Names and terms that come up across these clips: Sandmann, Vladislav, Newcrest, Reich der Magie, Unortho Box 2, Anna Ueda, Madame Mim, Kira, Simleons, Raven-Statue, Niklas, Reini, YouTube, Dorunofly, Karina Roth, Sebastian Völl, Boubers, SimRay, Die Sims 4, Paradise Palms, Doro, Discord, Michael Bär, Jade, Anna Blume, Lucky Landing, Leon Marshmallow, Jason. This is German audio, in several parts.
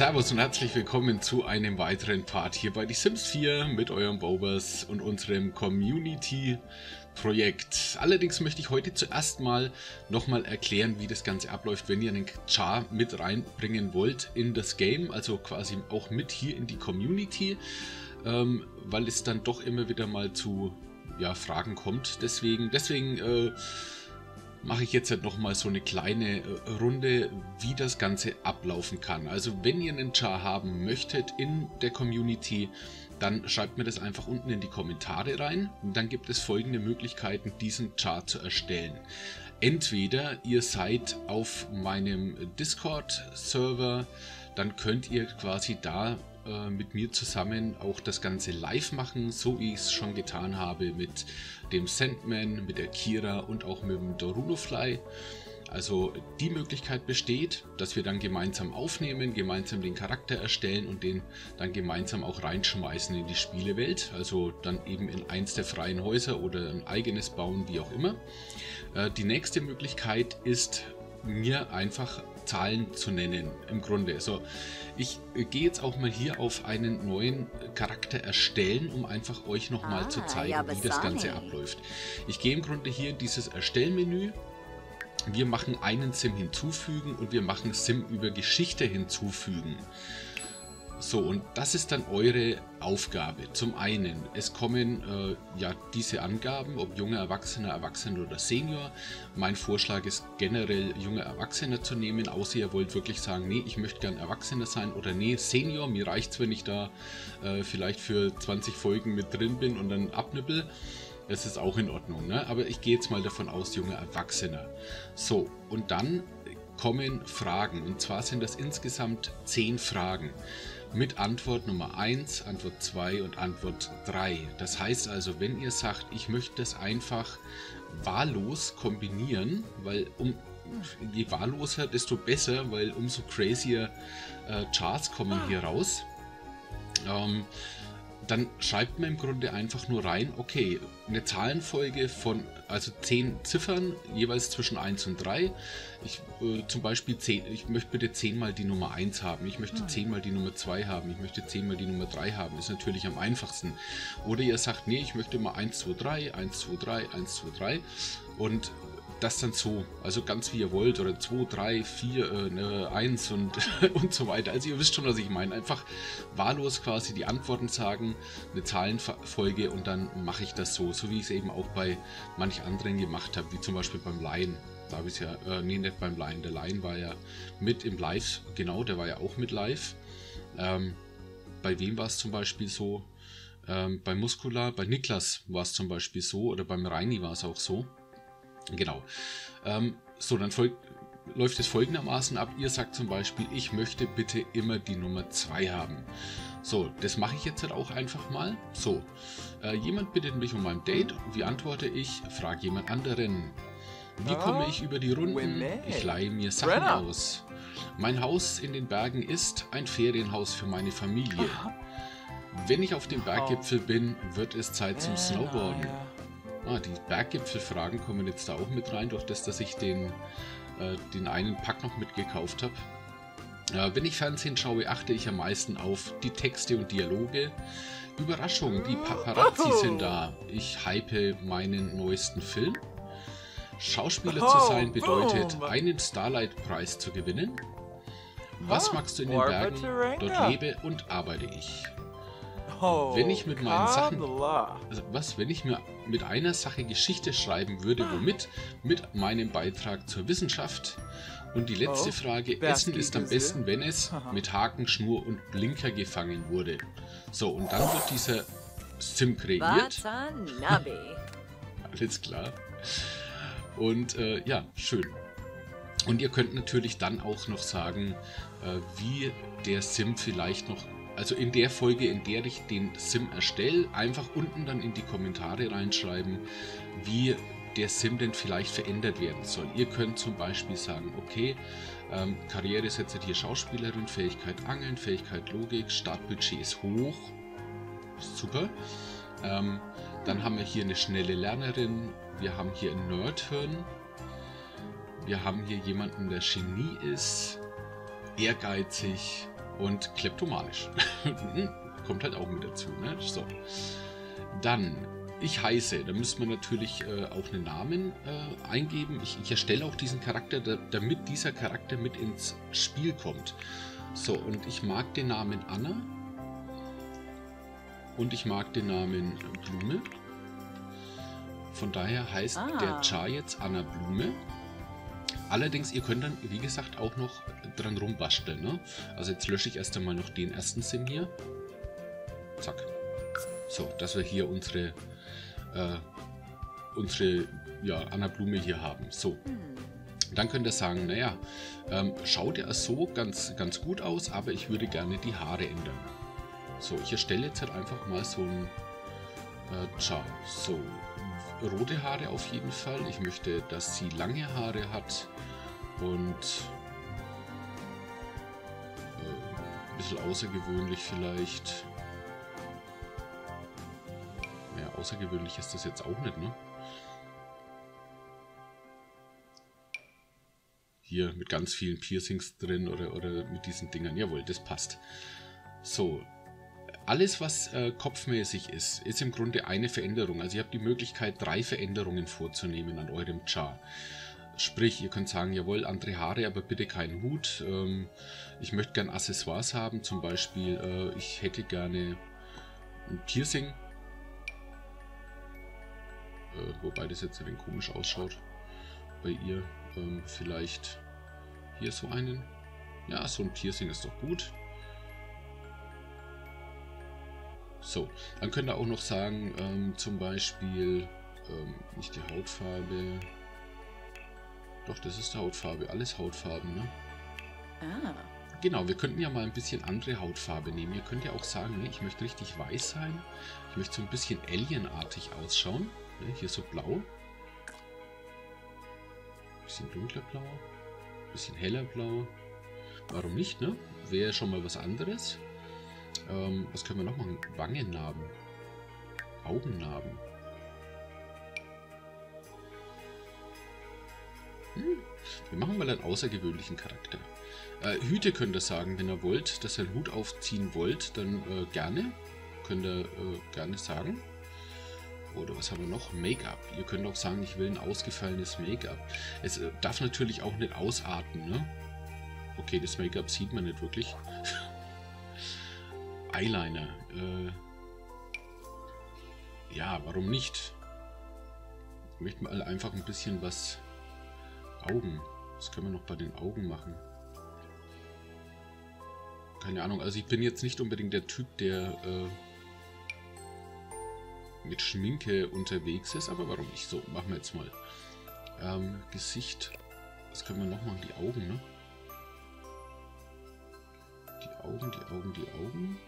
Servus und herzlich willkommen zu einem weiteren Part hier bei Die Sims 4 mit eurem Boubers und unserem Community-Projekt. Allerdings möchte ich heute zuerst mal nochmal erklären, wie das Ganze abläuft, wenn ihr einen Char mit reinbringen wollt in das Game, also quasi auch mit hier in die Community, weil es dann doch immer wieder mal zu Fragen kommt. Deswegen mache ich jetzt halt nochmal so eine kleine Runde, wie das Ganze ablaufen kann. Also wenn ihr einen Char haben möchtet in der Community, dann schreibt mir das einfach unten in die Kommentare rein. Und dann gibt es folgende Möglichkeiten, diesen Char zu erstellen. Entweder ihr seid auf meinem Discord-Server, dann könnt ihr quasi da mit mir zusammen auch das Ganze live machen, so wie ich es schon getan habe mit dem Sandmann, mit der Kira und auch mit dem Dorunofly. Also die Möglichkeit besteht, dass wir dann gemeinsam aufnehmen, gemeinsam den Charakter erstellen und den dann gemeinsam auch reinschmeißen in die Spielewelt. Also dann eben in eins der freien Häuser oder ein eigenes bauen, wie auch immer. Die nächste Möglichkeit ist, mir einfach Zahlen zu nennen, im Grunde. So, ich gehe jetzt auch mal hier auf einen neuen Charakter erstellen, um einfach euch nochmal zu zeigen, wie das Ganze abläuft. Ich gehe im Grunde hier in dieses Erstellmenü. Wir machen einen Sim hinzufügen und wir machen Sim über Geschichte hinzufügen. So, und das ist dann eure Aufgabe. Zum einen, es kommen diese Angaben, ob junger Erwachsener, Erwachsener oder Senior. Mein Vorschlag ist generell, junger Erwachsener zu nehmen, außer ihr wollt wirklich sagen, nee, ich möchte gern Erwachsener sein oder nee, Senior, mir reicht's, wenn ich da vielleicht für 20 Folgen mit drin bin und dann abnippel. Das ist auch in Ordnung, ne? Aber ich gehe jetzt mal davon aus, junger Erwachsener. So, und dann kommen Fragen, und zwar sind das insgesamt 10 Fragen. Mit Antwort Nummer 1, Antwort 2 und Antwort 3. Das heißt also, wenn ihr sagt, ich möchte das einfach wahllos kombinieren, weil je wahlloser, desto besser, weil umso crazier Charts kommen hier raus, dann schreibt man im Grunde einfach nur rein, okay, eine Zahlenfolge von, also 10 Ziffern, jeweils zwischen 1 und 3. Ich zum Beispiel 10, ich möchte bitte 10 mal die Nummer 1 haben, ich möchte 10 mal die Nummer 2 haben, ich möchte 10 mal die Nummer 3 haben, ist natürlich am einfachsten. Oder ihr sagt, nee, ich möchte mal 1, 2, 3, 1, 2, 3, 1, 2, 3 und das dann so, also ganz wie ihr wollt, oder 2, 3, 4, 1 und so weiter. Also ihr wisst schon, was ich meine. Einfach wahllos quasi die Antworten sagen, eine Zahlenfolge und dann mache ich das so. So wie ich es eben auch bei manch anderen gemacht habe, wie zum Beispiel beim Lion. Da habe ich es ja, nee, nicht beim Lion. Der Lion war ja mit im Live, genau, der war ja auch mit live. Bei wem war es zum Beispiel so? Bei Muscular, bei Niklas war es zum Beispiel so, oder beim Reini war es auch so. Genau. So, dann läuft es folgendermaßen ab. Ihr sagt zum Beispiel, ich möchte bitte immer die Nummer 2 haben. So, das mache ich jetzt halt auch einfach mal. So, jemand bittet mich um mein Date. Wie antworte ich? Frag jemand anderen. Wie komme ich über die Runden? Ich leihe mir Sachen aus. Mein Haus in den Bergen ist ein Ferienhaus für meine Familie. Wenn ich auf dem Berggipfel bin, wird es Zeit zum Snowboarden. Die Berggipfelfragen kommen jetzt da auch mit rein, durch das, dass ich den einen Pack noch mitgekauft habe. Wenn ich Fernsehen schaue, achte ich am meisten auf die Texte und Dialoge. Überraschung, die Paparazzi sind da. Ich hype meinen neuesten Film. Schauspieler zu sein bedeutet, einen Starlight-Preis zu gewinnen. Was magst du in den Bergen? Dort lebe und arbeite ich. Wenn ich mir mit einer Sache Geschichte schreiben würde, womit? Mit meinem Beitrag zur Wissenschaft. Und die letzte Frage, Essen ist am besten, wenn es mit Haken, Schnur und Blinker gefangen wurde. So, und dann wird dieser Sim kreiert. Alles klar. Und ja, schön. Und ihr könnt natürlich dann auch noch sagen, wie der Sim vielleicht noch, also in der Folge, in der ich den Sim erstelle, einfach unten dann in die Kommentare reinschreiben, wie der Sim denn vielleicht verändert werden soll. Ihr könnt zum Beispiel sagen, okay, Karriere setzt hier Schauspielerin, Fähigkeit Angeln, Fähigkeit Logik, Startbudget ist hoch, super. Dann haben wir hier eine schnelle Lernerin, wir haben hier ein Nerdhirn, wir haben hier jemanden, der Genie ist, ehrgeizig, und kleptomanisch. Kommt halt auch mit dazu, ne? So. Dann, ich heiße, da müssen wir natürlich auch einen Namen eingeben. Ich erstelle auch diesen Charakter, damit dieser Charakter mit ins Spiel kommt. So, und ich mag den Namen Anna. Und ich mag den Namen Blume. Von daher heißt der Char jetzt Anna Blume. Allerdings, ihr könnt dann, wie gesagt, auch noch dran rumbasteln, ne? Also jetzt lösche ich erst einmal noch den ersten Sim hier. Zack. So, dass wir hier unsere Anna Blume hier haben. So. Dann könnt ihr sagen, naja, schaut ja so ganz gut aus, aber ich würde gerne die Haare ändern. So, ich erstelle jetzt halt einfach mal so ein Char. So, rote Haare auf jeden Fall. Ich möchte, dass sie lange Haare hat und ein bisschen außergewöhnlich vielleicht. Ja, außergewöhnlich ist das jetzt auch nicht, ne? Hier mit ganz vielen Piercings drin oder mit diesen Dingern. Jawohl, das passt. So, alles was kopfmäßig ist, ist im Grunde eine Veränderung. Also ihr habt die Möglichkeit, 3 Veränderungen vorzunehmen an eurem Char. Sprich, ihr könnt sagen, jawohl, andere Haare, aber bitte keinen Hut. Ich möchte gerne Accessoires haben, zum Beispiel, ich hätte gerne ein Piercing. Wobei das jetzt ein wenig komisch ausschaut bei ihr. Vielleicht hier so einen. Ja, so ein Piercing ist doch gut. So, dann könnt ihr auch noch sagen, zum Beispiel, nicht die Hautfarbe. Doch, das ist die Hautfarbe. Alles Hautfarben, ne? Ah. Genau, wir könnten ja mal ein bisschen andere Hautfarbe nehmen. Ihr könnt ja auch sagen, ne, ich möchte richtig weiß sein. Ich möchte so ein bisschen alienartig ausschauen. Ne, hier so blau. Bisschen dunkler blau, bisschen heller blau. Warum nicht, ne? Wäre schon mal was anderes. Was können wir noch machen? Wangennarben. Augennarben. Wir machen mal einen außergewöhnlichen Charakter. Hüte könnt ihr sagen, wenn ihr wollt, dass ihr einen Hut aufziehen wollt, dann gerne. Könnt ihr gerne sagen. Oder was haben wir noch? Make-up. Ihr könnt auch sagen, ich will ein ausgefallenes Make-up. Es darf natürlich auch nicht ausarten, ne? Okay, das Make-up sieht man nicht wirklich. Eyeliner. Ja, warum nicht? Ich möchte mal einfach ein bisschen was... Augen. Was können wir noch bei den Augen machen? Keine Ahnung. Also ich bin jetzt nicht unbedingt der Typ, der... mit Schminke unterwegs ist, aber warum nicht? So, machen wir jetzt mal Gesicht. Was können wir noch machen? Die Augen, ne? Die Augen.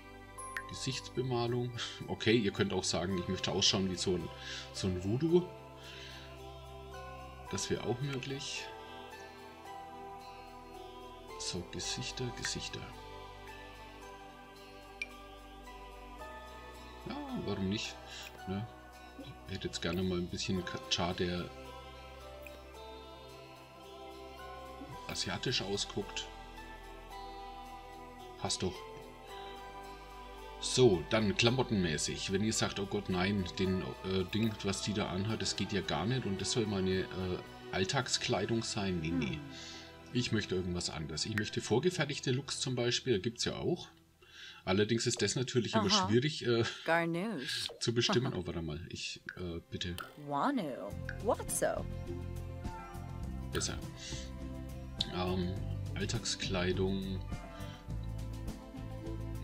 Gesichtsbemalung. Okay, ihr könnt auch sagen, ich möchte ausschauen wie so ein Voodoo. Das wäre auch möglich. So, Gesichter. Ja, warum nicht? Ne? Ich hätte jetzt gerne mal ein bisschen Char, der asiatisch ausguckt. Passt doch. So, dann klamottenmäßig. Wenn ihr sagt, oh Gott, nein, den Ding, was die da anhat, das geht ja gar nicht und das soll meine Alltagskleidung sein. Nee. Ich möchte irgendwas anderes. Ich möchte vorgefertigte Looks zum Beispiel, gibt es ja auch. Allerdings ist das natürlich immer schwierig zu bestimmen. Oh, warte mal. Ich, bitte. Besser. Alltagskleidung.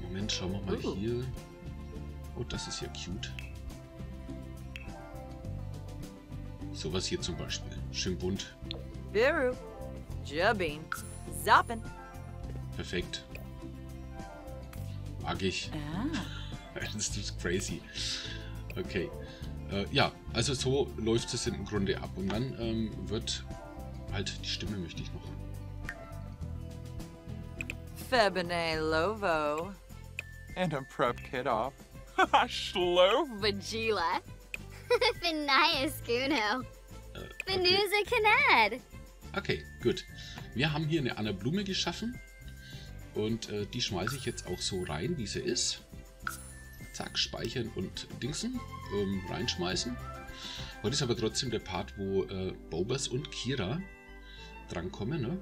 Moment, schauen wir mal hier. Oh, das ist ja cute. Sowas hier zum Beispiel. Schön bunt. Perfekt. Mag ich. Das ist crazy. Okay. Ja, also so läuft es im Grunde ab. Und dann wird halt die Stimme möchte ich noch. Febene Lovo. And a prep kid off. Schlo. Vagila. Benaya Skuno. Benuse Kanad. Okay, gut. Wir haben hier eine Anna Blume geschaffen. Und die schmeiße ich jetzt auch so rein, wie sie ist. Zack, speichern und Dingsen reinschmeißen. Heute ist aber trotzdem der Part, wo Boubers und Kira drankommen. Ne?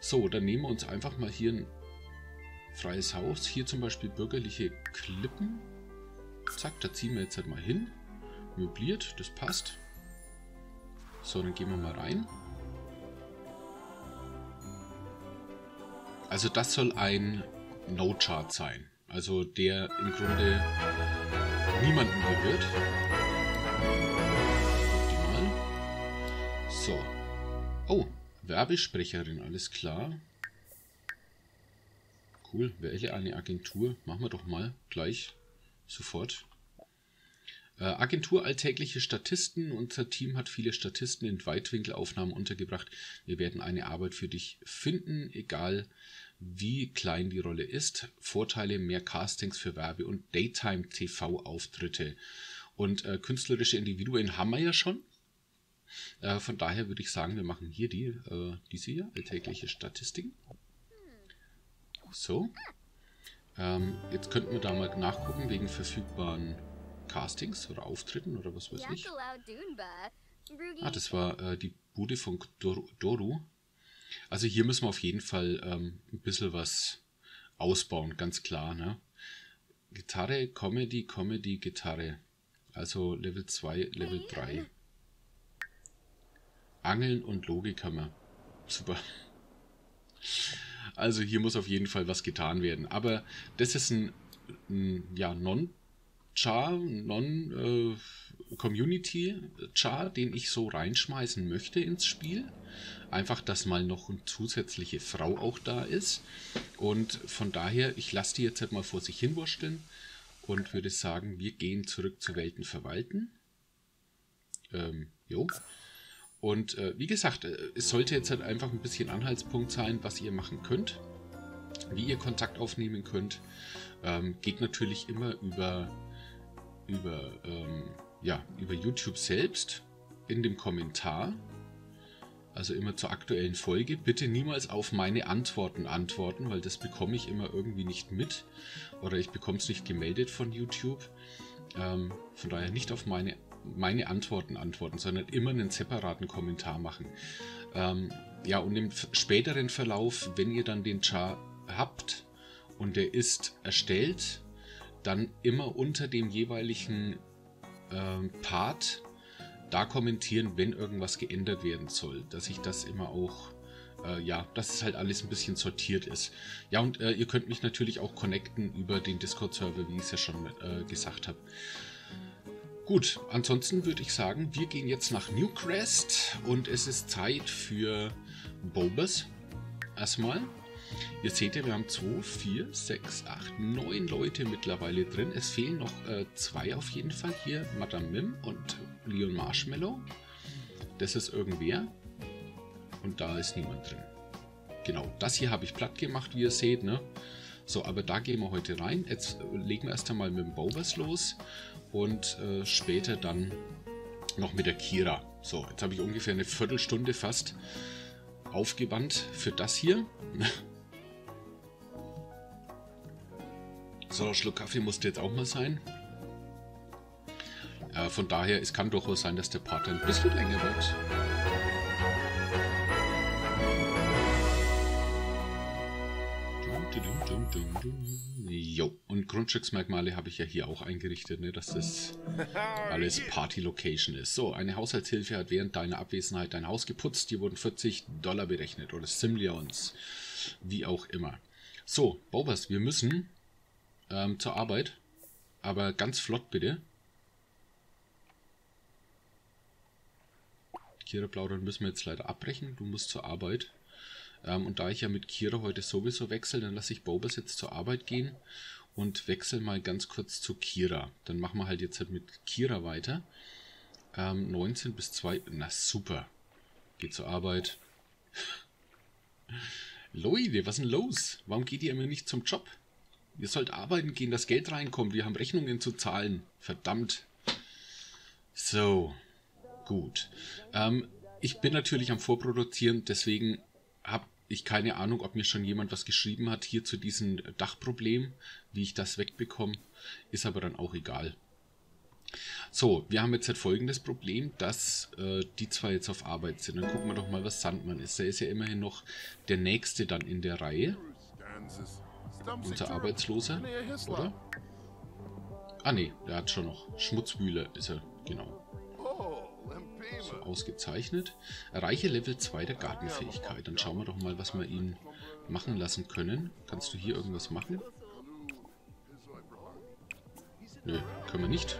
So, dann nehmen wir uns einfach mal hier ein freies Haus. Hier zum Beispiel bürgerliche Klippen. Zack, da ziehen wir jetzt halt mal hin. Möbliert, das passt. So, dann gehen wir mal rein. Also das soll ein No-Chart sein. Also der im Grunde niemanden berührt. Optimal. So. Oh, Werbesprecherin, alles klar. Cool, wähle eine Agentur. Machen wir doch mal gleich sofort. Agentur alltägliche Statisten. Unser Team hat viele Statisten in Weitwinkelaufnahmen untergebracht. Wir werden eine Arbeit für dich finden, egal wie klein die Rolle ist. Vorteile, mehr Castings für Werbe- und Daytime-TV-Auftritte. Und künstlerische Individuen haben wir ja schon. Von daher würde ich sagen, wir machen hier die, diese hier, alltägliche Statistiken. So. Jetzt könnten wir da mal nachgucken, wegen verfügbaren Castings oder Auftritten oder was weiß ich. Ah, das war die Bude von Doro. Also hier müssen wir auf jeden Fall ein bisschen was ausbauen, ganz klar. Ne? Gitarre, Comedy, Comedy, Gitarre. Also Level 2, Level 3. Angeln und Logikhammer. Super. Also hier muss auf jeden Fall was getan werden. Aber das ist ein Non-Char, Non-Community-Char, den ich so reinschmeißen möchte ins Spiel. Einfach, dass mal noch eine zusätzliche Frau auch da ist. Und von daher, ich lasse die jetzt halt mal vor sich hinwurschteln und würde sagen, wir gehen zurück zu Welten verwalten. Jo. Und wie gesagt, es sollte jetzt halt einfach ein bisschen Anhaltspunkt sein, was ihr machen könnt, wie ihr Kontakt aufnehmen könnt. Geht natürlich immer über YouTube selbst in dem Kommentar. Also immer zur aktuellen Folge. Bitte niemals auf meine Antworten antworten, weil das bekomme ich immer irgendwie nicht mit. Oder ich bekomme es nicht gemeldet von YouTube. Von daher nicht auf meine Antworten antworten, sondern immer einen separaten Kommentar machen. Ja, und im späteren Verlauf, wenn ihr dann den Char habt und der ist erstellt, dann immer unter dem jeweiligen Part da kommentieren, wenn irgendwas geändert werden soll, dass ich das immer auch, ja, dass es halt alles ein bisschen sortiert ist. Ja, und ihr könnt mich natürlich auch connecten über den Discord-Server, wie ich es ja schon gesagt habe. Gut, ansonsten würde ich sagen, wir gehen jetzt nach Newcrest und es ist Zeit für Boubers. Erstmal. Ihr seht ja, wir haben 2, 4, 6, 8, 9 Leute mittlerweile drin. Es fehlen noch 2 auf jeden Fall hier. Madame Mim und Leon Marshmallow. Das ist irgendwer. Und da ist niemand drin. Genau, das hier habe ich platt gemacht, wie ihr seht. Ne? So, aber da gehen wir heute rein. Jetzt legen wir erst einmal mit dem Boubers los. Und später dann noch mit der Kira. So, jetzt habe ich ungefähr eine Viertelstunde fast aufgewandt für das hier. So, ein Schluck Kaffee musste jetzt auch mal sein. Von daher, es kann durchaus sein, dass der Part ein bisschen länger wird. Jo, und Grundstücksmerkmale habe ich ja hier auch eingerichtet, ne, dass das alles Party-Location ist. So, eine Haushaltshilfe hat während deiner Abwesenheit dein Haus geputzt. Hier wurden $40 berechnet oder Simlions, wie auch immer. So, Boubers, wir müssen zur Arbeit, aber ganz flott bitte. Kira plaudern müssen wir jetzt leider abbrechen, du musst zur Arbeit. Und da ich ja mit Kira heute sowieso wechsle, dann lasse ich Boubers jetzt zur Arbeit gehen und wechsle mal ganz kurz zu Kira. Dann machen wir halt jetzt halt mit Kira weiter. 19 bis 2, na super. Geht zur Arbeit. Leute, was ist denn los? Warum geht ihr immer nicht zum Job? Ihr sollt arbeiten gehen, dass Geld reinkommt. Wir haben Rechnungen zu zahlen. Verdammt. So, gut. Ich bin natürlich am Vorproduzieren, deswegen habe ich keine Ahnung, ob mir schon jemand was geschrieben hat hier zu diesem Dachproblem, wie ich das wegbekomme, ist aber dann auch egal. So, wir haben jetzt halt folgendes Problem, dass die zwei jetzt auf Arbeit sind. Dann gucken wir doch mal, was Sandmann ist. Der ist ja immerhin noch der Nächste dann in der Reihe. Unser Arbeitsloser, oder? Ah ne, der hat schon noch. Schmutzwühler ist er, genau. So, ausgezeichnet. Erreiche Level 2 der Gartenfähigkeit. Dann schauen wir doch mal, was wir ihn machen lassen können. Kannst du hier irgendwas machen? Nö, können wir nicht.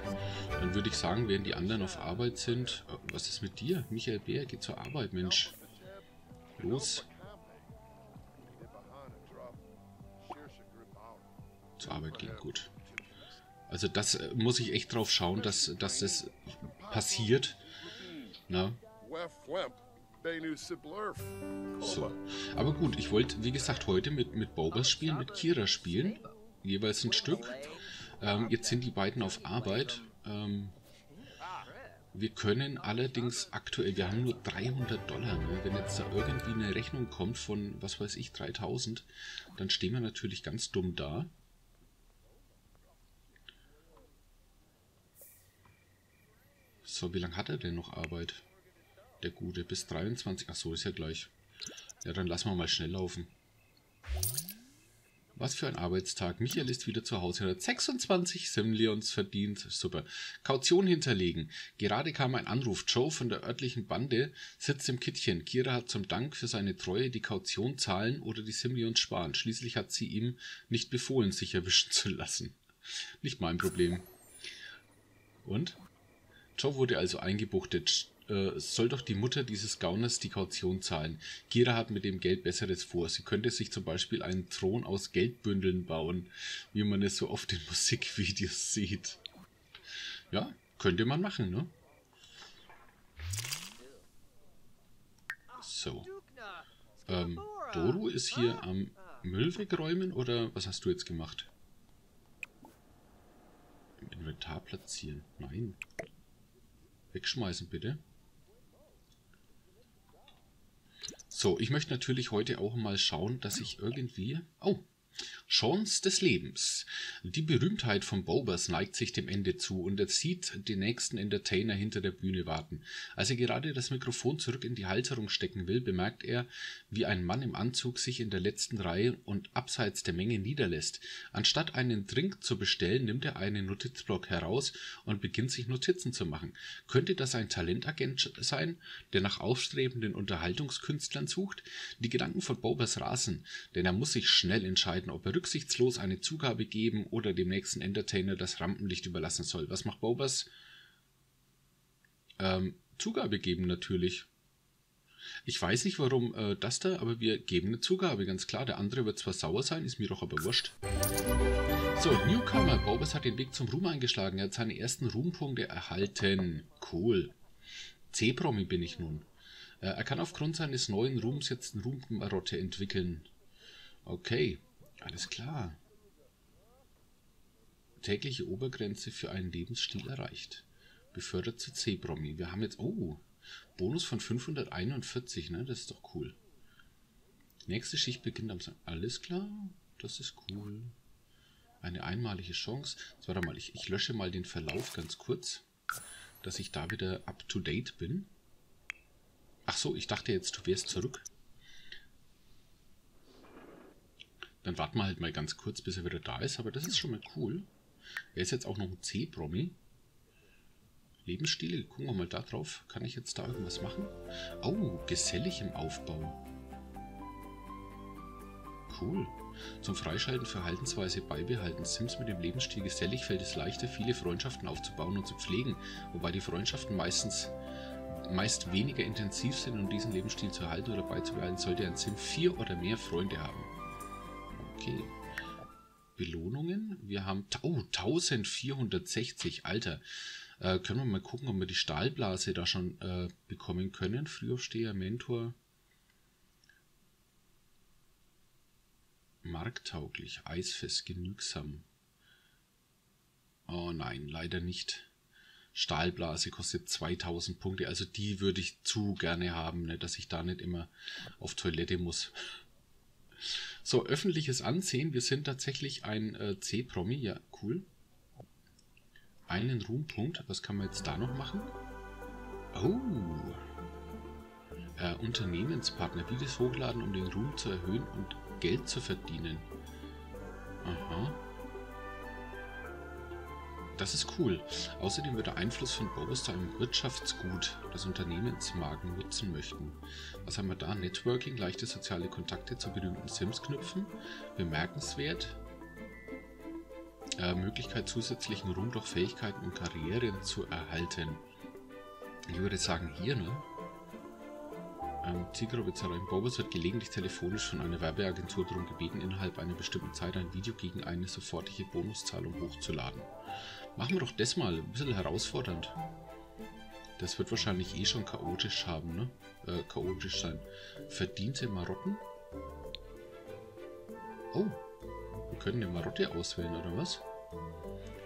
Dann würde ich sagen, während die anderen auf Arbeit sind... Was ist mit dir? Michael Bär, geh zur Arbeit, Mensch. Los. Zur Arbeit gehen, gut. Also das muss ich echt drauf schauen, dass das passiert. Na? So. Aber gut, ich wollte, wie gesagt, heute mit Boubers spielen, mit Kira spielen. Jeweils ein Stück. Jetzt sind die beiden auf Arbeit. Wir können allerdings aktuell, wir haben nur 300 $, ne? Wenn jetzt da irgendwie eine Rechnung kommt von, was weiß ich, 3000, dann stehen wir natürlich ganz dumm da. So, wie lange hat er denn noch Arbeit? Der Gute, bis 23, ach so, ist ja gleich. Ja, dann lassen wir mal schnell laufen. Was für ein Arbeitstag. Michael ist wieder zu Hause. 126 Simleons verdient. Super. Kaution hinterlegen. Gerade kam ein Anruf. Joe von der örtlichen Bande sitzt im Kittchen. Kira hat zum Dank für seine Treue die Kaution zahlen oder die Simleons sparen. Schließlich hat sie ihm nicht befohlen, sich erwischen zu lassen. Nicht mein Problem. Und? Joe wurde also eingebuchtet. Soll doch die Mutter dieses Gauners die Kaution zahlen. Kira hat mit dem Geld Besseres vor. Sie könnte sich zum Beispiel einen Thron aus Geldbündeln bauen, wie man es so oft in Musikvideos sieht. Ja, könnte man machen, ne? So. Doro ist hier am Müll wegräumen, oder was hast du jetzt gemacht? Im Inventar platzieren. Nein. Wegschmeißen, bitte. So, ich möchte natürlich heute auch mal schauen, dass ich irgendwie... Oh, Chance des Lebens. Die Berühmtheit von Boubers neigt sich dem Ende zu und er sieht den nächsten Entertainer hinter der Bühne warten. Als er gerade das Mikrofon zurück in die Halterung stecken will, bemerkt er, wie ein Mann im Anzug sich in der letzten Reihe und abseits der Menge niederlässt. Anstatt einen Drink zu bestellen, nimmt er einen Notizblock heraus und beginnt sich Notizen zu machen. Könnte das ein Talentagent sein, der nach aufstrebenden Unterhaltungskünstlern sucht? Die Gedanken von Boubers rasen, denn er muss sich schnell entscheiden, ob er rücksichtslos eine Zugabe geben oder dem nächsten Entertainer das Rampenlicht überlassen soll. Was macht Boubers? Zugabe geben natürlich. Ich weiß nicht, warum das da, aber wir geben eine Zugabe, ganz klar. Der andere wird zwar sauer sein, ist mir doch aber wurscht. So, Newcomer. Boubers hat den Weg zum Ruhm eingeschlagen. Er hat seine ersten Ruhmpunkte erhalten. Cool. C-Promi bin ich nun. Er kann aufgrund seines neuen Ruhms jetzt eine Ruhmmarotte entwickeln. Okay. Alles klar. Tägliche Obergrenze für einen Lebensstil erreicht. Befördert zu C-Promi. Wir haben jetzt... Oh, Bonus von 541, ne? Das ist doch cool. Nächste Schicht beginnt am... Alles klar, das ist cool. Eine einmalige Chance. Jetzt warte mal, ich lösche mal den Verlauf ganz kurz, dass ich da wieder up-to-date bin. Ach so, ich dachte jetzt, du wärst zurück. Dann warten wir halt mal ganz kurz, bis er wieder da ist. Aber das ist schon mal cool. Er ist jetzt auch noch ein C-Promi. Lebensstil, gucken wir mal da drauf. Kann ich jetzt da irgendwas machen? Oh, gesellig im Aufbau. Cool. Zum Freischalten Verhaltensweise beibehalten. Sims mit dem Lebensstil gesellig fällt es leichter, viele Freundschaften aufzubauen und zu pflegen. Wobei die Freundschaften meist weniger intensiv sind, um diesen Lebensstil zu erhalten oder beizubehalten, sollte ein Sim 4 oder mehr Freunde haben. Okay. Belohnungen. Wir haben 1460. Alter. Können wir mal gucken, ob wir die Stahlblase da schon bekommen können. Frühaufsteher, Mentor. Marktauglich, eisfest, genügsam. Oh nein, leider nicht. Stahlblase kostet 2000 Punkte. Also die würde ich zu gerne haben, ne, dass ich da nicht immer auf Toilette muss. So, öffentliches Ansehen. Wir sind tatsächlich ein C-Promi. Ja, cool. Einen Ruhmpunkt. Was kann man jetzt da noch machen? Oh. Unternehmenspartner. Videos hochladen, um den Ruhm zu erhöhen und Geld zu verdienen. Aha. Das ist cool. Außerdem wird der Einfluss von Boubers zu einem Wirtschaftsgut, das Unternehmensmarken nutzen möchten. Was haben wir da? Networking, leichte soziale Kontakte zu berühmten Sims knüpfen. Bemerkenswert. Möglichkeit zusätzlichen Ruhm durch Fähigkeiten und Karrieren zu erhalten. Ich würde sagen hier, ne? Zielgruppe Zerrein Boubers wird gelegentlich telefonisch von einer Werbeagentur darum gebeten, innerhalb einer bestimmten Zeit ein Video gegen eine sofortige Bonuszahlung hochzuladen. Machen wir doch das mal, ein bisschen herausfordernd. Das wird wahrscheinlich eh schon chaotisch haben, ne? Chaotisch sein. Verdiente Marotten? Oh, wir können eine Marotte auswählen, oder was?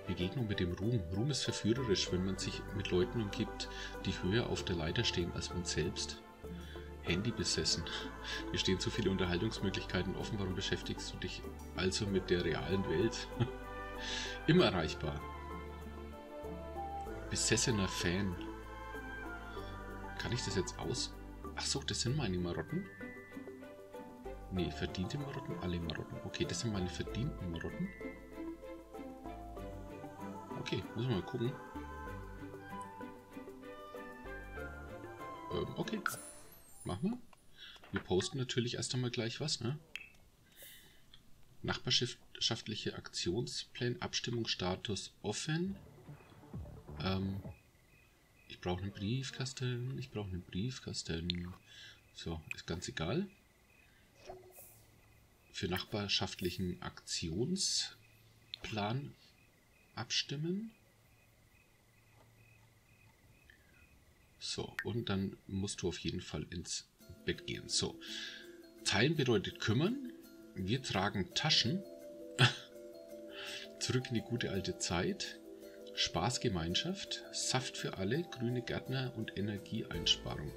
Begegnung mit dem Ruhm. Ruhm ist verführerisch, wenn man sich mit Leuten umgibt, die höher auf der Leiter stehen als man selbst. Handy besessen. Hier stehen so viele Unterhaltungsmöglichkeiten offen. Warum beschäftigst du dich also mit der realen Welt? Immer erreichbar. Besessener Fan. Kann ich das jetzt aus... Achso, das sind meine Marotten? Ne, verdiente Marotten? Alle Marotten. Okay, das sind meine verdienten Marotten. Okay, müssen wir mal gucken. Okay. Machen wir. Wir posten natürlich erst einmal gleich was, ne? Nachbarschaftliche Aktionspläne, Abstimmungsstatus offen. Ich brauche einen Briefkasten, ich brauche einen Briefkasten. So, ist ganz egal. Für nachbarschaftlichen Aktionsplan abstimmen. So, und dann musst du auf jeden Fall ins Bett gehen. So, teilen bedeutet kümmern. Wir tragen Taschen. Zurück in die gute alte Zeit. Spaßgemeinschaft. Saft für alle. Grüne Gärtner und Energieeinsparung.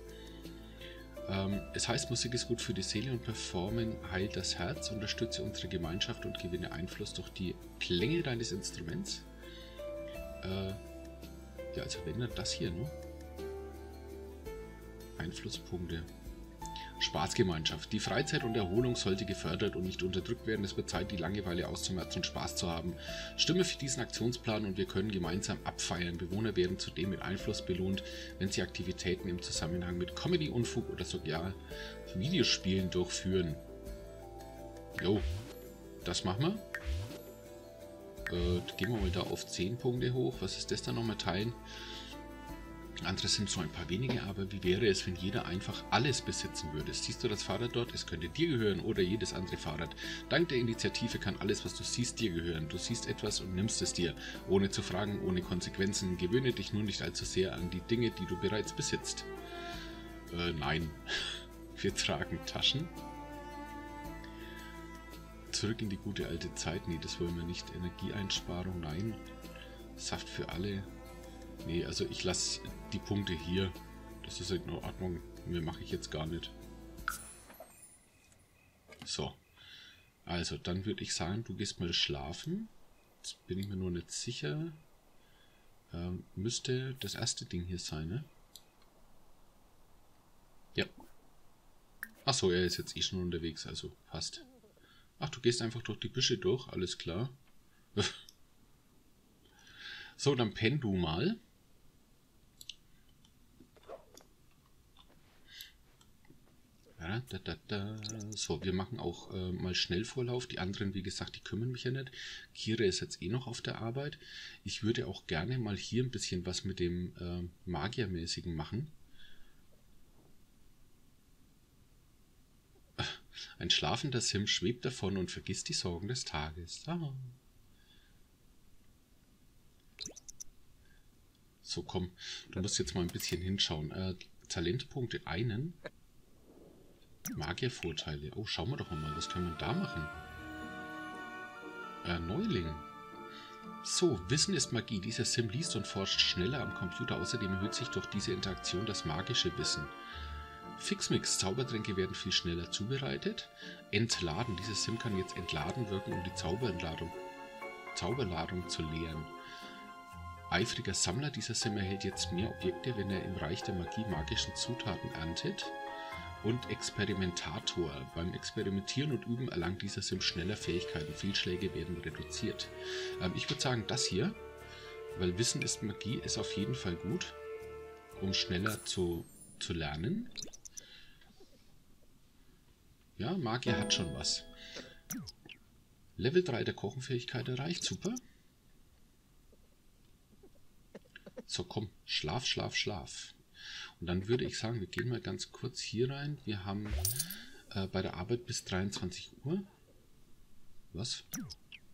Es heißt, Musik ist gut für die Seele und Performen heilt das Herz. Unterstütze unsere Gemeinschaft und gewinne Einfluss durch die Klänge deines Instruments. Ja, also wenn dann das hier, ne? Einflusspunkte. Spaßgemeinschaft. Die Freizeit und Erholung sollte gefördert und nicht unterdrückt werden. Es wird Zeit, die Langeweile auszumerzen und Spaß zu haben. Stimme für diesen Aktionsplan und wir können gemeinsam abfeiern. Bewohner werden zudem mit Einfluss belohnt, wenn sie Aktivitäten im Zusammenhang mit Comedy, Unfug oder sogar Videospielen durchführen. Jo, das machen wir. Gehen wir mal da auf 10 Punkte hoch. Was ist das dann nochmal? Teilen? Andere sind so ein paar wenige, aber wie wäre es, wenn jeder einfach alles besitzen würde? Siehst du das Fahrrad dort? Es könnte dir gehören oder jedes andere Fahrrad. Dank der Initiative kann alles, was du siehst, dir gehören. Du siehst etwas und nimmst es dir. Ohne zu fragen, ohne Konsequenzen. Gewöhne dich nur nicht allzu sehr an die Dinge, die du bereits besitzt. Nein. Wir tragen Taschen. Zurück in die gute alte Zeit. Nee, das wollen wir nicht. Energieeinsparung, nein. Saft für alle. Nee, also ich lasse die Punkte hier. Das ist in Ordnung. Mehr mache ich jetzt gar nicht. So. Also, dann würde ich sagen, du gehst mal schlafen. Jetzt bin ich mir nur nicht sicher. Müsste das erste Ding hier sein, ne? Ja. Achso, er ist jetzt eh schon unterwegs, also passt. Ach, du gehst einfach durch die Büsche durch, alles klar. So, dann penn du mal. So, wir machen auch mal Schnellvorlauf. Die anderen, wie gesagt, die kümmern mich ja nicht. Kira ist jetzt eh noch auf der Arbeit. Ich würde auch gerne mal hier ein bisschen was mit dem Magiermäßigen machen. Ein schlafender Sim schwebt davon und vergisst die Sorgen des Tages. Ah. So, komm, du musst jetzt mal ein bisschen hinschauen. Talentpunkte einen. Magiervorteile. Oh, schauen wir doch mal, was können wir da machen? Neuling. So, Wissen ist Magie. Dieser Sim liest und forscht schneller am Computer. Außerdem erhöht sich durch diese Interaktion das magische Wissen. Fixmix-Zaubertränke werden viel schneller zubereitet. Entladen. Diese Sim kann jetzt entladen wirken, um die Zauberladung zu leeren. Eifriger Sammler. Dieser Sim erhält jetzt mehr Objekte, wenn er im Reich der Magie magischen Zutaten erntet. Und Experimentator. Beim Experimentieren und Üben erlangt dieser Sim schneller Fähigkeiten. Fehlschläge werden reduziert. Ich würde sagen, das hier, weil Wissen ist Magie, ist auf jeden Fall gut, um schneller zu lernen. Ja, Magier hat schon was. Level 3 der Kochenfähigkeit erreicht. Super. So, komm. Schlaf, schlaf, schlaf. Und dann würde ich sagen, wir gehen mal ganz kurz hier rein. Wir haben bei der Arbeit bis 23 Uhr. Was?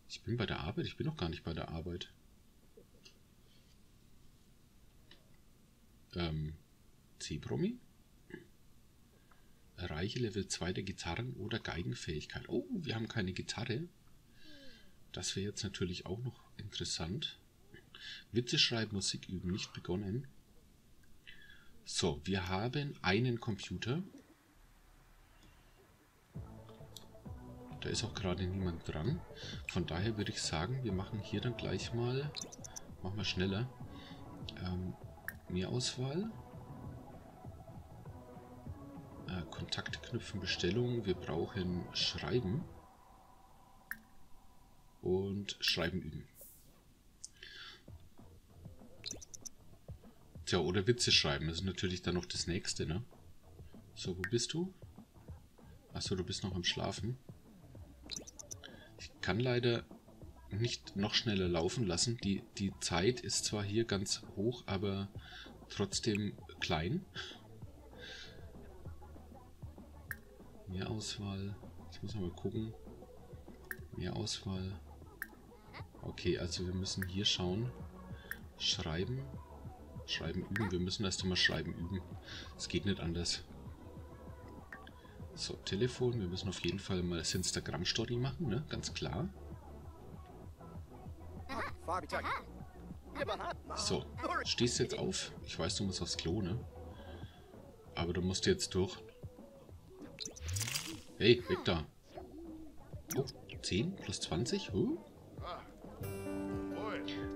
Ich bin bei der Arbeit? Ich bin noch gar nicht bei der Arbeit. C-Promi. Erreiche Level 2 der Gitarren- oder Geigenfähigkeit. Oh, wir haben keine Gitarre. Das wäre jetzt natürlich auch noch interessant. Witze schreiben, Musik üben, nicht begonnen. So, wir haben einen Computer. Da ist auch gerade niemand dran. Von daher würde ich sagen, wir machen hier dann gleich mal, machen wir schneller, mehr Auswahl. Kontakte knüpfen, Bestellung. Wir brauchen Schreiben. Und Schreiben üben. Tja, oder Witze schreiben. Das ist natürlich dann noch das Nächste, ne? So, wo bist du? Achso, du bist noch am Schlafen. Ich kann leider nicht noch schneller laufen lassen. Die Zeit ist zwar hier ganz hoch, aber trotzdem klein. Mehr Auswahl. Jetzt muss man mal gucken. Mehr Auswahl. Okay, also wir müssen hier schauen. Schreiben. Schreiben üben. Wir müssen erst einmal Schreiben üben. Es geht nicht anders. So, Telefon. Wir müssen auf jeden Fall mal das Instagram-Story machen, ne? Ganz klar. So, stehst jetzt auf. Ich weiß, du musst aufs Klo, ne? Aber du musst jetzt durch. Hey, weg da. Oh, 10 plus 20? Huh?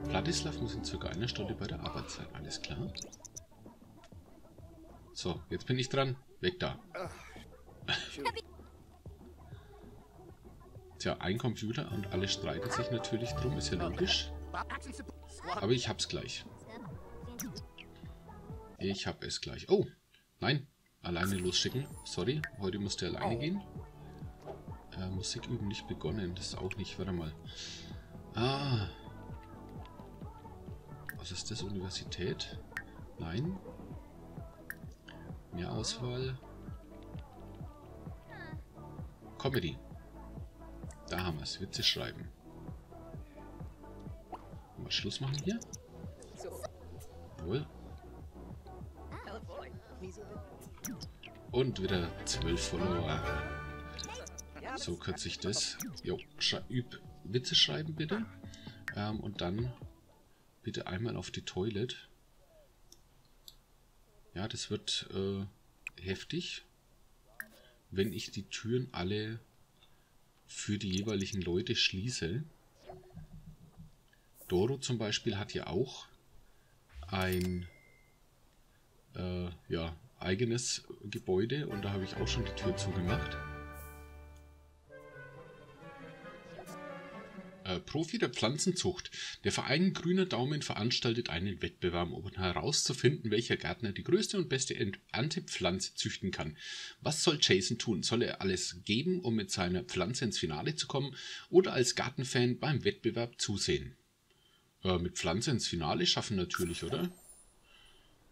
Vladislav muss in circa einer Stunde bei der Arbeit sein, alles klar. So, jetzt bin ich dran. Weg da. Tja, ein Computer und alle streiten sich natürlich drum, ist ja logisch. Aber ich hab's gleich. Ich hab es gleich. Oh, nein. Alleine losschicken. Sorry, heute musste er alleine gehen. Musik üben nicht begonnen. Das ist auch nicht. Warte mal. Ah. Was ist das? Universität? Nein. Mehr Auswahl. Comedy. Da haben wir es. Witze schreiben. Mal Schluss machen hier. Jawohl. Und wieder 12 Follower. So kürze ich das. Jo, üb Witze schreiben bitte. Und dann bitte einmal auf die Toilette. Ja, das wird heftig, wenn ich die Türen alle für die jeweiligen Leute schließe. Doro zum Beispiel hat ja auch ein ja, eigenes Gebäude und da habe ich auch schon die Tür zugemacht. Profi der Pflanzenzucht. Der Verein Grüner Daumen veranstaltet einen Wettbewerb, um herauszufinden, welcher Gärtner die größte und beste Erntepflanze züchten kann. Was soll Jason tun? Soll er alles geben, um mit seiner Pflanze ins Finale zu kommen oder als Gartenfan beim Wettbewerb zusehen? Mit Pflanze ins Finale schaffen natürlich, oder?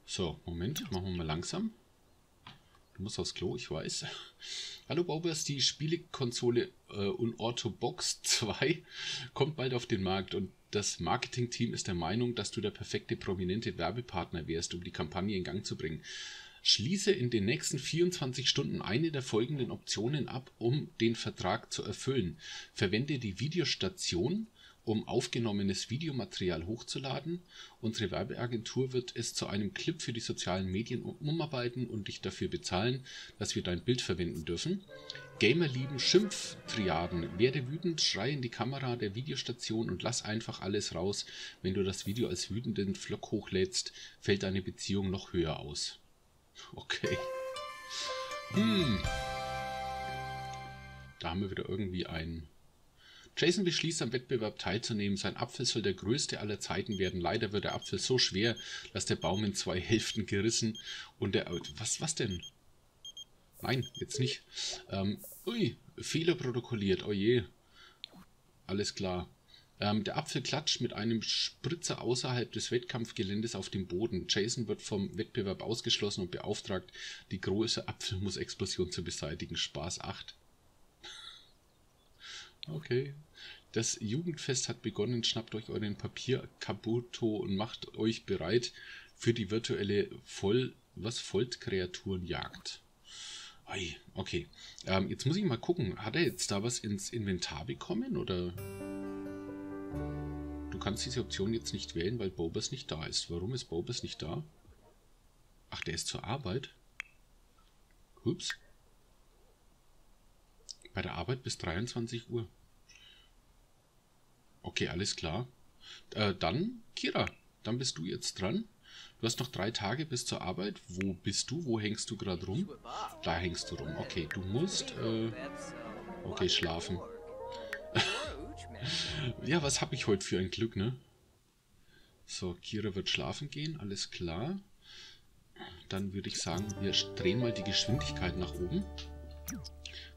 So, Moment, machen wir mal langsam. Du musst aufs Klo, ich weiß. Hallo Boubers, die Spielekonsole Unortho Box 2 kommt bald auf den Markt und das Marketingteam ist der Meinung, dass du der perfekte prominente Werbepartner wärst, um die Kampagne in Gang zu bringen. Schließe in den nächsten 24 Stunden eine der folgenden Optionen ab, um den Vertrag zu erfüllen. Verwende die Videostation um aufgenommenes Videomaterial hochzuladen. Unsere Werbeagentur wird es zu einem Clip für die sozialen Medien umarbeiten und dich dafür bezahlen, dass wir dein Bild verwenden dürfen. Gamer lieben Schimpftriaden. Werde wütend, schrei in die Kamera der Videostation und lass einfach alles raus. Wenn du das Video als wütenden Vlog hochlädst, fällt deine Beziehung noch höher aus. Okay. Da haben wir wieder irgendwie einen... Jason beschließt, am Wettbewerb teilzunehmen. Sein Apfel soll der größte aller Zeiten werden. Leider wird der Apfel so schwer, dass der Baum in zwei Hälften gerissen und der... Was denn? Nein, jetzt nicht. Ui, Fehler protokolliert. Oh je. Alles klar. Der Apfel klatscht mit einem Spritzer außerhalb des Wettkampfgeländes auf den Boden. Jason wird vom Wettbewerb ausgeschlossen und beauftragt, die große Apfelmus-Explosion zu beseitigen. Spaß 8. Okay. Das Jugendfest hat begonnen. Schnappt euch euren Papierkabuto und macht euch bereit für die virtuelle Volt-Kreaturenjagd. Okay. Jetzt muss ich mal gucken. Hat er jetzt da was ins Inventar bekommen? Oder? Du kannst diese Option jetzt nicht wählen, weil Boubers nicht da ist. Warum ist Boubers nicht da? Ach, der ist zur Arbeit. Ups. Bei der Arbeit bis 23 Uhr. Okay, alles klar. Dann, Kira, dann bist du jetzt dran. Du hast noch 3 Tage bis zur Arbeit. Wo bist du? Wo hängst du gerade rum? Da hängst du rum. Okay, du musst... okay, schlafen. Ja, was habe ich heute für ein Glück, ne? So, Kira wird schlafen gehen. Alles klar. Dann würde ich sagen, wir drehen mal die Geschwindigkeit nach oben.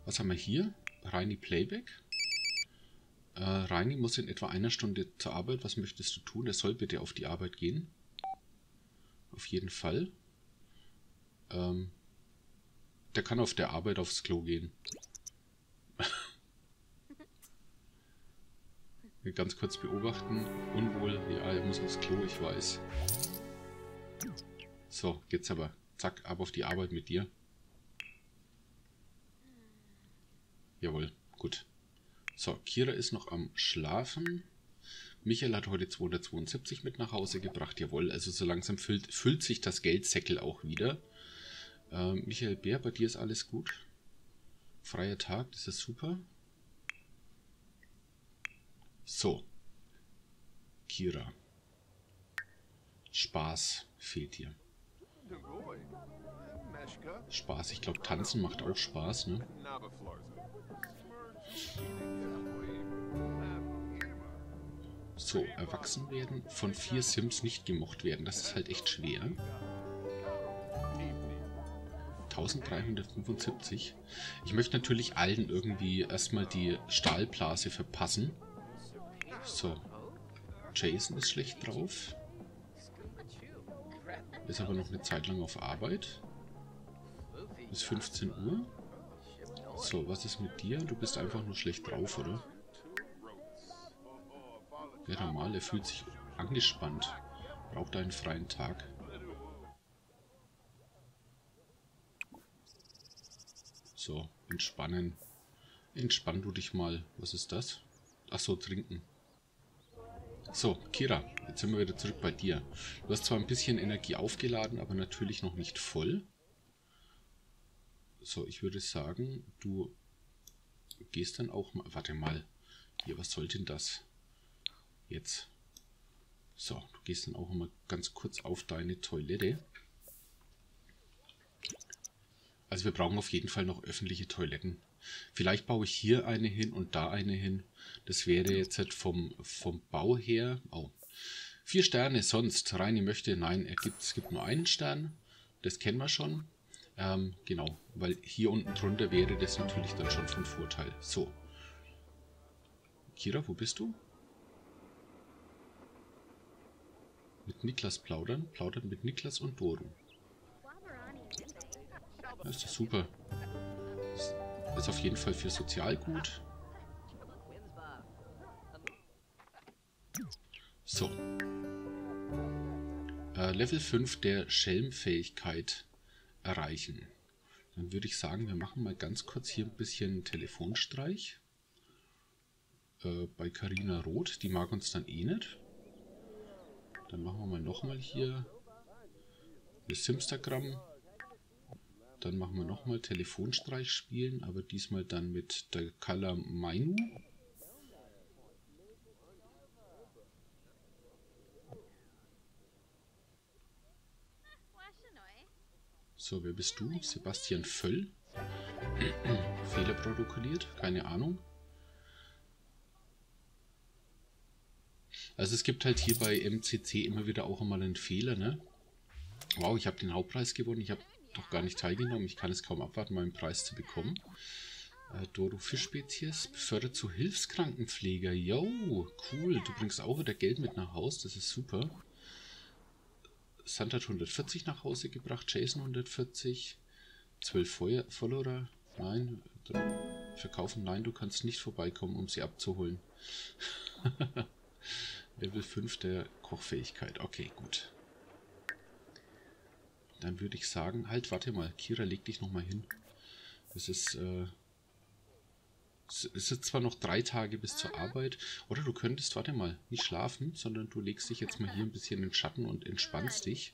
Was haben wir hier? Reini Playback. Reini muss in etwa einer Stunde zur Arbeit. Was möchtest du tun? Er soll bitte auf die Arbeit gehen. Auf jeden Fall. Der kann auf der Arbeit aufs Klo gehen. Ganz kurz beobachten. Unwohl. Ja, er muss aufs Klo, ich weiß. So, jetzt aber. Zack, ab auf die Arbeit mit dir. Jawohl, gut. So, Kira ist noch am Schlafen. Michael hat heute 272 mit nach Hause gebracht. Jawohl, also so langsam füllt sich das Geldsäckel auch wieder. Michael Bär, bei dir ist alles gut. Freier Tag, das ist super. So. Kira. Spaß fehlt dir. Spaß, ich glaube, tanzen macht auch Spaß, ne? So, erwachsen werden, von 4 Sims nicht gemocht werden. Das ist halt echt schwer. 1375. Ich möchte natürlich allen irgendwie erstmal die Stahlblase verpassen. So. Jason ist schlecht drauf. Ist aber noch eine Zeit lang auf Arbeit. Bis 15 Uhr. So, was ist mit dir? Du bist einfach nur schlecht drauf, oder? Ja, normal, er fühlt sich angespannt. Braucht einen freien Tag. So, entspannen. Entspann du dich mal. Was ist das? Achso, trinken. So, Kira, jetzt sind wir wieder zurück bei dir. Du hast zwar ein bisschen Energie aufgeladen, aber natürlich noch nicht voll. So, ich würde sagen, du gehst dann auch mal... Warte mal. Hier, was soll denn das? Jetzt. So, du gehst dann auch mal ganz kurz auf deine Toilette. Also wir brauchen auf jeden Fall noch öffentliche Toiletten. Vielleicht baue ich hier eine hin und da eine hin. Das wäre jetzt halt vom Bau her... Oh. 4 Sterne, sonst. Reini möchte... Nein, es gibt nur 1 Stern. Das kennen wir schon. Genau, weil hier unten drunter wäre das natürlich dann schon von Vorteil. So. Kira, wo bist du? Mit Niklas plaudern. Plaudern mit Niklas und Doro. Das ist doch super. Das ist auf jeden Fall für sozial gut. So. Level 5 der Schelmfähigkeit erreichen. Dann würde ich sagen, wir machen mal ganz kurz hier ein bisschen Telefonstreich. bei Karina Roth. Die mag uns dann eh nicht. Dann machen wir mal nochmal hier das Simstagramm. Dann machen wir nochmal Telefonstreich spielen, aber diesmal dann mit der Color Mainu. So, wer bist du? Sebastian Völl. Fehler protokolliert, keine Ahnung. Also es gibt halt hier bei MCC immer wieder auch einmal einen Fehler, ne? Wow, ich habe den Hauptpreis gewonnen, ich habe doch gar nicht teilgenommen, ich kann es kaum abwarten, meinen Preis zu bekommen. Doro Fischspezies, befördert zu Hilfskrankenpfleger. Yo, cool, du bringst auch wieder Geld mit nach Haus, das ist super. Sand hat 140 nach Hause gebracht, Jason 140, 12 Follower, nein, verkaufen, nein, du kannst nicht vorbeikommen, um sie abzuholen. Level 5 der Kochfähigkeit, okay, gut. Dann würde ich sagen, halt, warte mal, Kira, leg dich nochmal hin. Es ist zwar noch 3 Tage bis zur Arbeit, oder du könntest, warte mal, nicht schlafen, sondern du legst dich jetzt mal hier ein bisschen in den Schatten und entspannst dich.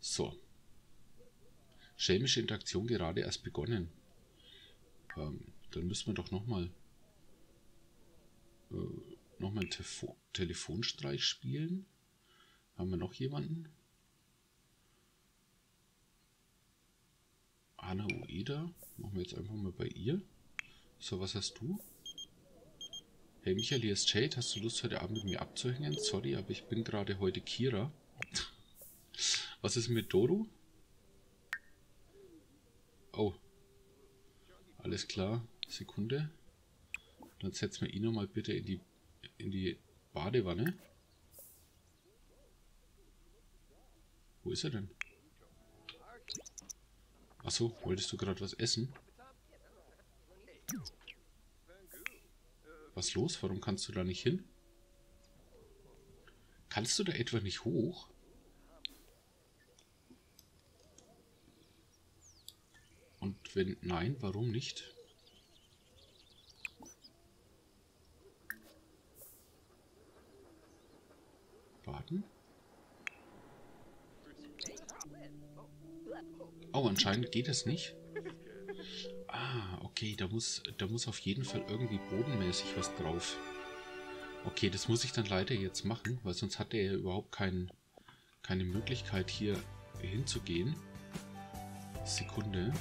So. Schelmische Interaktion gerade erst begonnen. Dann müssen wir doch nochmal einen Telefonstreich spielen. Haben wir noch jemanden? Anna Ueda. Machen wir jetzt einfach mal bei ihr. So, was hast du? Hey Michael, hier ist Jade. Hast du Lust, heute Abend mit mir abzuhängen? Sorry, aber ich bin gerade heute Kira. Was ist mit Doro? Oh. Alles klar. Sekunde. Dann setzen wir ihn nochmal bitte in die Badewanne. Wo ist er denn? Achso, wolltest du gerade was essen? Was los? Warum kannst du da nicht hin? Kannst du da etwa nicht hoch? Und wenn nein, warum nicht? Warten. Oh, anscheinend geht das nicht. Ah, okay, da muss auf jeden Fall irgendwie bodenmäßig was drauf. Okay, das muss ich dann leider jetzt machen, weil sonst hat er ja überhaupt keine Möglichkeit, hier hinzugehen. Sekunde.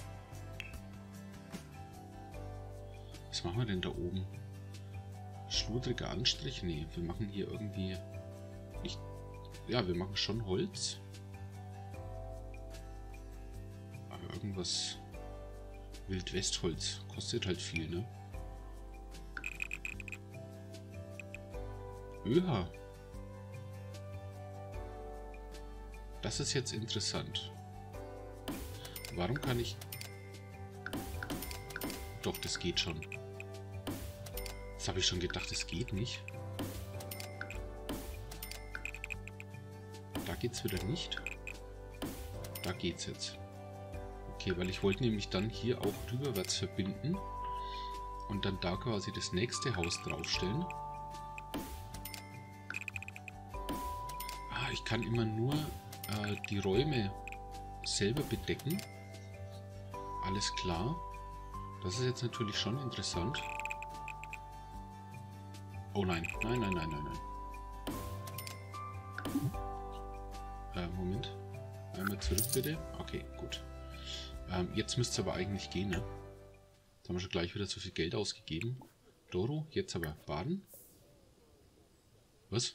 Was machen wir denn da oben? Schludriger Anstrich? Nee, wir machen hier irgendwie nicht... Ja, wir machen schon Holz. Irgendwas Wildwestholz. Kostet halt viel, ne? Öha. Das ist jetzt interessant. Warum kann ich... Doch, das geht schon. Das habe ich schon gedacht, das geht nicht. Da geht's wieder nicht. Da geht's jetzt. Okay, weil ich wollte nämlich dann hier auch rüberwärts verbinden und dann da quasi das nächste Haus draufstellen. Ah, ich kann immer nur die Räume selber bedecken. Alles klar. Das ist jetzt natürlich schon interessant. Oh nein, nein, nein, nein, nein, nein. Moment. Einmal zurück bitte. Okay, gut. Jetzt müsste es aber eigentlich gehen, ne? Jetzt haben wir schon gleich wieder so viel Geld ausgegeben. Doro, jetzt aber baden. Was?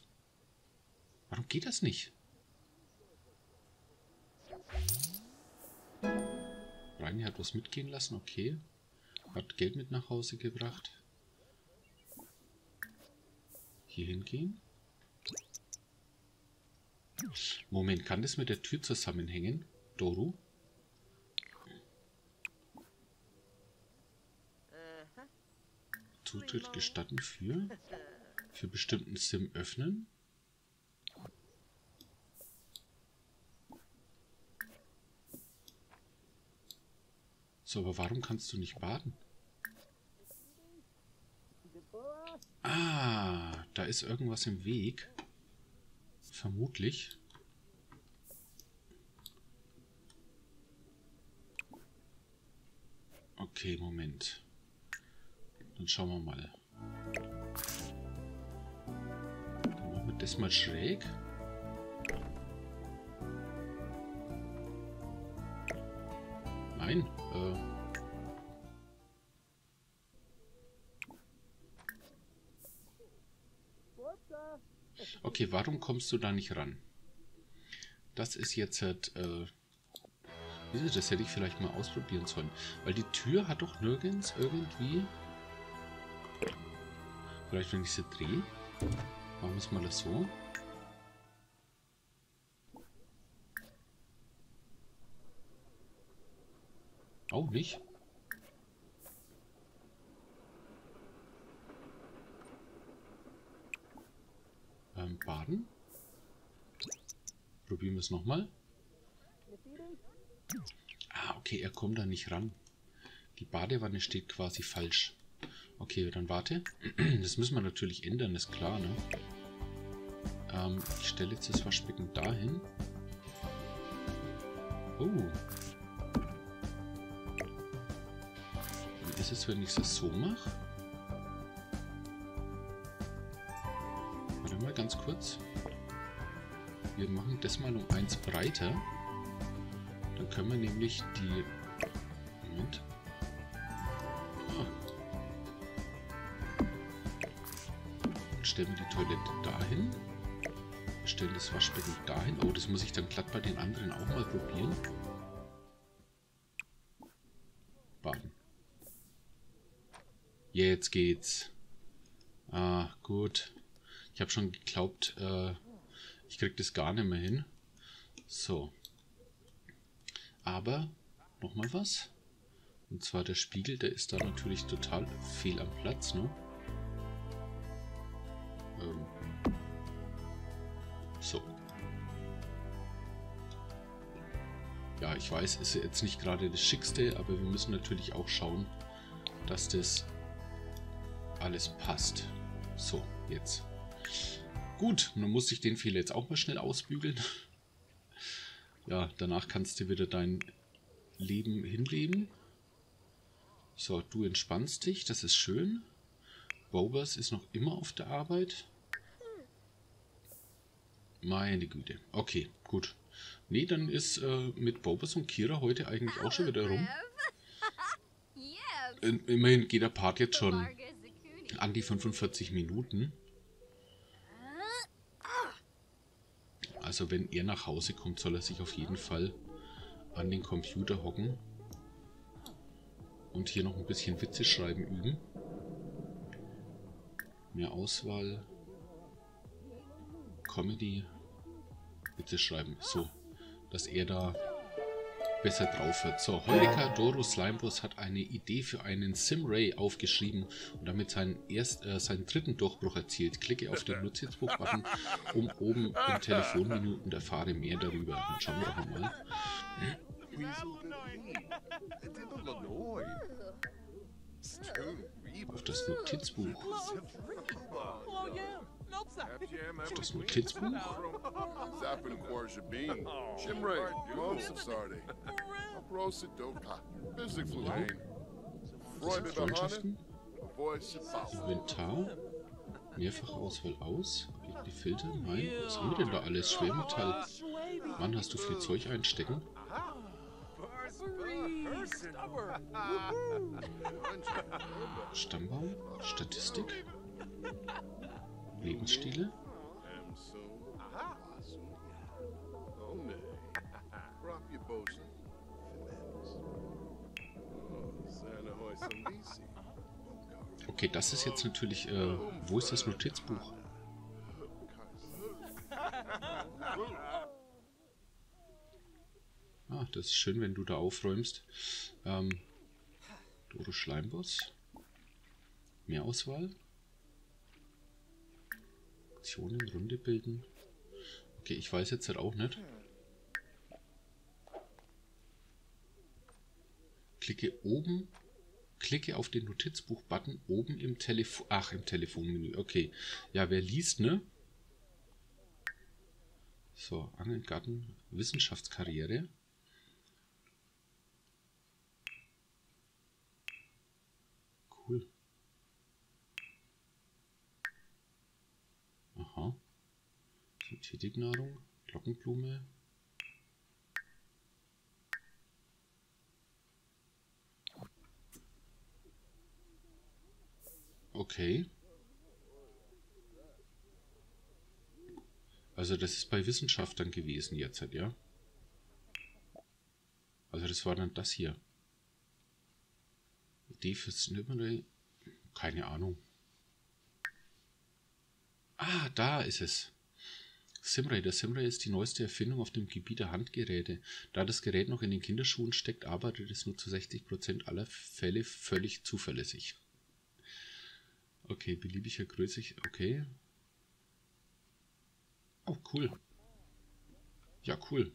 Warum geht das nicht? Reini hat was mitgehen lassen, okay. Hat Geld mit nach Hause gebracht. Hier hingehen. Moment, kann das mit der Tür zusammenhängen? Doro? Zutritt gestatten für bestimmten Sim öffnen. So, aber warum kannst du nicht baden? da ist irgendwas im Weg. Vermutlich. Okay, Moment. Dann schauen wir mal. Dann machen wir das mal schräg. Nein. Okay, warum kommst du da nicht ran? Das ist jetzt halt... das hätte ich vielleicht mal ausprobieren sollen. Weil die Tür hat doch nirgends irgendwie... Vielleicht wenn ich sie drehe. Machen wir es mal das so. Auch nicht. Baden. Probieren wir es nochmal. Ah, okay, er kommt da nicht ran. Die Badewanne steht quasi falsch. Okay, dann warte. Das müssen wir natürlich ändern, ist klar, ne? Ich stelle jetzt das Waschbecken dahin. Oh. Wie ist es, wenn ich das so mache? Warte mal ganz kurz. Wir machen das mal um 1 breiter. Dann können wir nämlich die... Moment. Stellen wir die Toilette dahin. Stellen das Waschbecken dahin. Oh, das muss ich dann glatt bei den anderen auch mal probieren. Baden. Jetzt geht's. Ah, gut. Ich habe schon geglaubt, ich krieg das gar nicht mehr hin. So. Aber nochmal was. Und zwar der Spiegel, der ist da natürlich total fehl am Platz, ne? So. Ja, ich weiß, ist jetzt nicht gerade das Schickste, aber wir müssen natürlich auch schauen, dass das alles passt. So, jetzt. Gut, dann musste ich den Fehler jetzt auch mal schnell ausbügeln. Ja, danach kannst du wieder dein Leben hinleben. So, du entspannst dich, das ist schön. Boubers ist noch immer auf der Arbeit. Meine Güte. Okay, gut. Nee, dann ist mit Boubers und Kira heute eigentlich auch schon wieder rum. Immerhin geht der Part jetzt schon an die 45 Minuten. Also wenn er nach Hause kommt, soll er sich auf jeden Fall an den Computer hocken und hier noch ein bisschen Witze schreiben üben. Mehr Auswahl, Comedy, Witze schreiben, so, dass er da besser drauf wird. So, Heureka Doro Slimebus hat eine Idee für einen SimRay aufgeschrieben und damit seinen dritten Durchbruch erzielt. Klicke auf den Notizbuch-Button, um oben im Telefonmenü und erfahre mehr darüber. Dann schauen wir doch mal. Auf das Notizbuch. Auf das Notizbuch? Freundschaften? Inventar? Mehrfachauswahl aus? Die Filter? Nein. Was haben wir denn da alles? Schwermetall. Mann, hast du viel Zeug einstecken? Stammbaum? Statistik? Lebensstile? Okay, das ist jetzt natürlich... wo ist das Notizbuch? Ah, das ist schön, wenn du da aufräumst. Doro Schleimboss. Mehr Auswahl. Aktionen, Runde bilden. Okay, ich weiß jetzt halt auch nicht. Klicke oben. klicke auf den Notizbuch-Button oben im Telefon... Ach, im Telefonmenü, okay. Ja, wer liest, ne? So, Angelgarten, Wissenschaftskarriere. Cool. Aha. Synthetiknahrung, Glockenblume. Okay. Also das ist bei Wissenschaftlern gewesen jetzt, ja? Also das war dann das hier. Die für SimRay. Keine Ahnung. Ah, da ist es. SimRay. Der SimRay ist die neueste Erfindung auf dem Gebiet der Handgeräte. Da das Gerät noch in den Kinderschuhen steckt, arbeitet es nur zu 60% aller Fälle völlig zuverlässig. Okay, beliebiger Größe. Okay. Oh, cool. Ja, cool.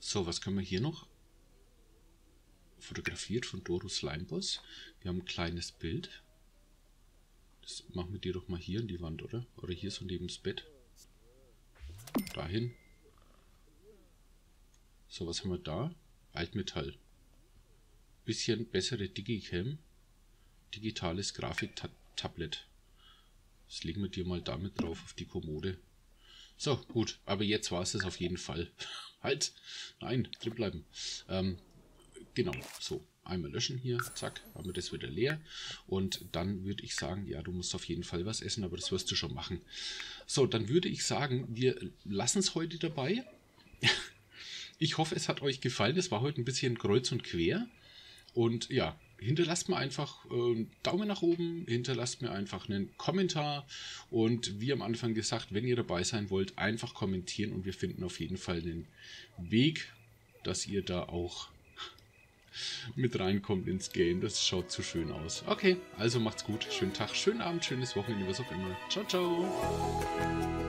So, was können wir hier noch? Fotografiert von Doro Slimeboss. Wir haben ein kleines Bild. Das machen wir dir doch mal hier in die Wand, oder? Oder hier so neben das Bett. Dahin. So, was haben wir da? Altmetall. Bisschen bessere Digicam. Digitales Grafik-Tablet. Das legen wir dir mal damit drauf auf die Kommode. So, gut. Aber jetzt war es das auf jeden Fall. Halt! Nein, drin bleiben. Genau, so. Einmal löschen hier. Zack, haben wir das wieder leer. Und dann würde ich sagen, ja, du musst auf jeden Fall was essen, aber das wirst du schon machen. So, dann würde ich sagen, wir lassen es heute dabei. Ich hoffe, es hat euch gefallen. Es war heute ein bisschen kreuz und quer. Und ja, hinterlasst mir einfach einen Daumen nach oben, hinterlasst mir einfach einen Kommentar und wie am Anfang gesagt, wenn ihr dabei sein wollt, einfach kommentieren und wir finden auf jeden Fall einen Weg, dass ihr da auch mit reinkommt ins Game. Das schaut zu schön aus. Okay, also macht's gut, schönen Tag, schönen Abend, schönes Wochenende, was auch immer. Ciao, ciao!